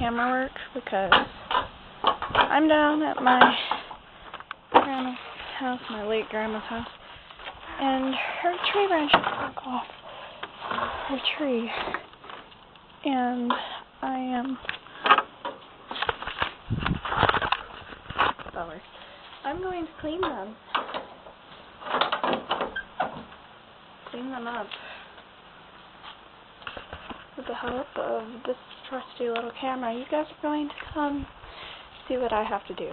camera work because I'm down at my grandma's house, my late grandma's house, and her tree branch broke off her tree, and I am I'm going to clean them up with the help of this trusty little camera. You guys are going to come see what I have to do.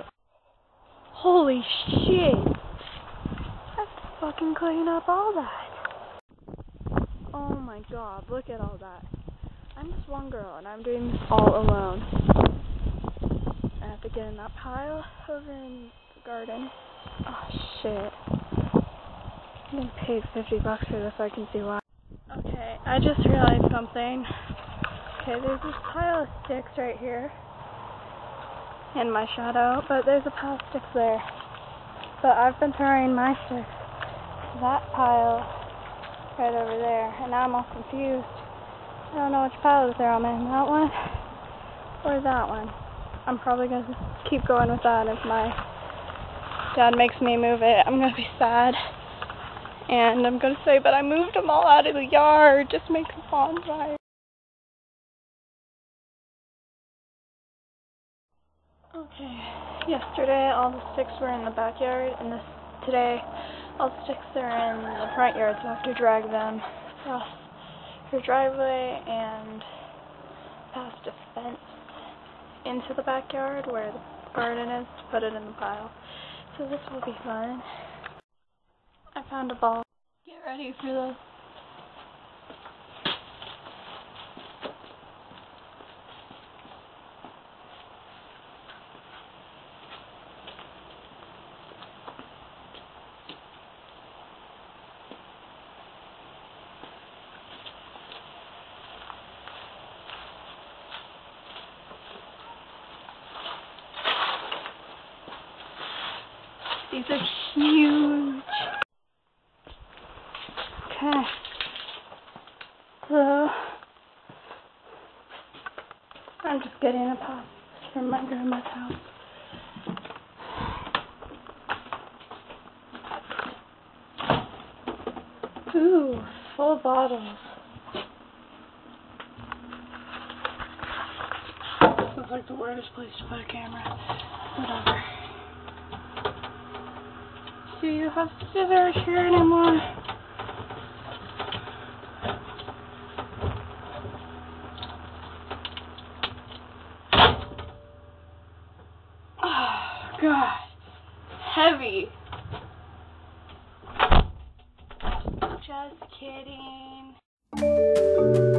Holy shit! I have to fucking clean up all that. Oh my god, look at all that. I'm just one girl and I'm doing this all alone. I have to get in that pile over in the garden. Oh shit. I'm gonna pay $50 for this, I can see why. Okay, I just realized something. Okay, there's this pile of sticks right here in my shadow, but there's a pile of sticks there. But I've been throwing my sticks to that pile right over there, and now I'm all confused. I don't know which pile to throw them in, that one or that one. I'm probably going to keep going with that. If my dad makes me move it, I'm going to be sad. And I'm going to say, but I moved them all out of the yard, just make a bonfire. Okay, yesterday all the sticks were in the backyard, and today all the sticks are in the front yard, so I have to drag them across her driveway and past a fence into the backyard where the garden is to put it in the pile. So this will be fun. I found a ball. Get ready for this. These are huge. Okay. So I'm just getting a pass from my grandma's house. Ooh, full bottles. This is like the worst place to put a camera. Whatever. Do you have scissors here anymore? Oh, God. Heavy. Just kidding.